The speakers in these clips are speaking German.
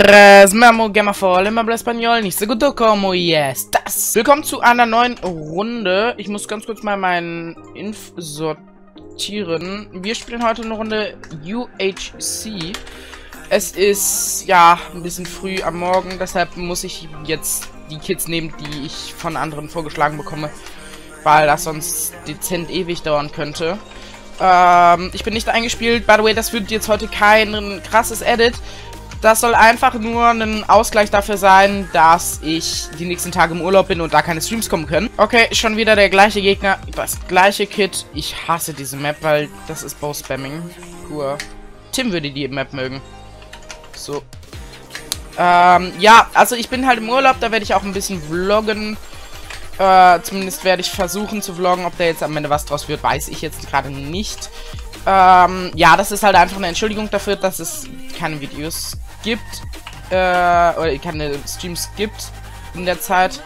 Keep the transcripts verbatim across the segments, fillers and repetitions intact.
Resmamo Gamafall, immer bei Español, nicht so gut, como yes, das. Willkommen zu einer neuen Runde. Ich muss ganz kurz mal meinen Inf sortieren. Wir spielen heute eine Runde U H C. Es ist, ja, ein bisschen früh am Morgen, deshalb muss ich jetzt die Kids nehmen, die ich von anderen vorgeschlagen bekomme, weil das sonst dezent ewig dauern könnte. Ähm, ich bin nicht eingespielt. By the way, das wird jetzt heute kein krasses Edit. Das soll einfach nur ein Ausgleich dafür sein, dass ich die nächsten Tage im Urlaub bin und da keine Streams kommen können. Okay, schon wieder der gleiche Gegner, das gleiche Kit. Ich hasse diese Map, weil das ist Bow-Spamming. Pur. Tim würde die Map mögen. So. Ähm, ja, also ich bin halt im Urlaub, da werde ich auch ein bisschen vloggen. Äh, zumindest werde ich versuchen zu vloggen. Ob da jetzt am Ende was draus wird, weiß ich jetzt gerade nicht. Ähm, ja, das ist halt einfach eine Entschuldigung dafür, dass es keine Videos gibt, äh, oder keine Streams gibt in der Zeit.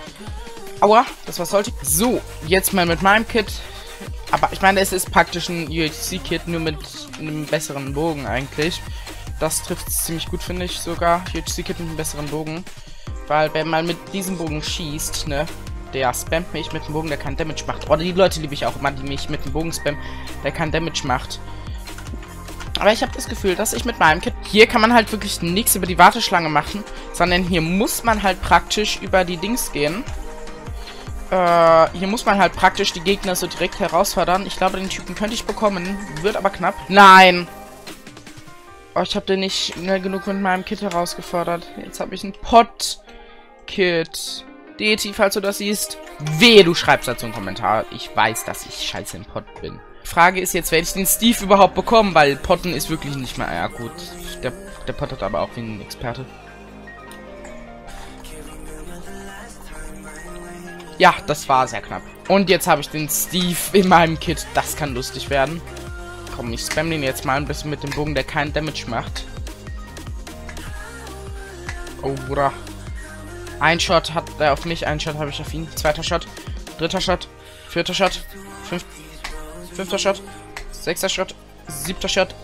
Aua, das war sollte. So, jetzt mal mit meinem Kit. Aber ich meine, es ist praktisch ein U H C-Kit, nur mit einem besseren Bogen eigentlich. Das trifft es ziemlich gut, finde ich sogar. U H C-Kit mit einem besseren Bogen. Weil wenn man mit diesem Bogen schießt, ne, der spammt mich mit dem Bogen, der keinen Damage macht. Oder die Leute liebe ich auch immer, die mich mit dem Bogen spammen, der keinen Damage macht. Aber ich habe das Gefühl, dass ich mit meinem Kit... Hier kann man halt wirklich nichts über die Warteschlange machen, sondern hier muss man halt praktisch über die Dings gehen. Äh, hier muss man halt praktisch die Gegner so direkt herausfordern. Ich glaube, den Typen könnte ich bekommen, wird aber knapp. Nein! Oh, ich habe den nicht schnell genug mit meinem Kit herausgefordert. Jetzt habe ich ein Pot-Kit. Dethi, falls du das siehst, weh, du schreibst dazu einen Kommentar. Ich weiß, dass ich scheiße im Pott bin. Frage ist jetzt, werde ich den Steve überhaupt bekommen, weil Potten ist wirklich nicht mehr... Ja gut, der, der Pott hat aber auch wie ein Experte. Ja, das war sehr knapp. Und jetzt habe ich den Steve in meinem Kit. Das kann lustig werden. Komm, ich spam den jetzt mal ein bisschen mit dem Bogen, der keinen Damage macht. Oh, Bruder. Ein Shot hat er auf mich, ein Shot habe ich auf ihn. Zweiter Shot, dritter Shot, vierter Shot, fünf, fünfter Shot, sechster Shot, siebter Shot,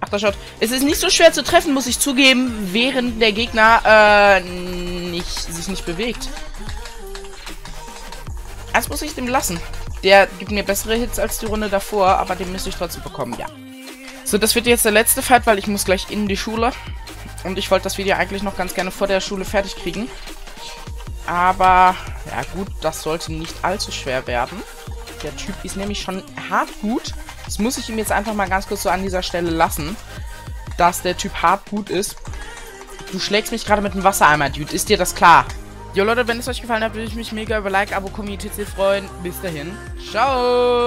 achter Shot. Es ist nicht so schwer zu treffen, muss ich zugeben, während der Gegner äh, nicht, sich nicht bewegt. Das muss ich dem lassen. Der gibt mir bessere Hits als die Runde davor, aber den müsste ich trotzdem bekommen, ja. So, das wird jetzt der letzte Fight, weil ich muss gleich in die Schule. Und ich wollte das Video eigentlich noch ganz gerne vor der Schule fertig kriegen. Aber, ja gut, das sollte nicht allzu schwer werden. Der Typ ist nämlich schon hart gut. Das muss ich ihm jetzt einfach mal ganz kurz so an dieser Stelle lassen. Dass der Typ hart gut ist. Du schlägst mich gerade mit einem Wassereimer, Dude. Ist dir das klar? Jo Leute, wenn es euch gefallen hat, würde ich mich mega über Like, Abo, Community freuen. Bis dahin. Ciao!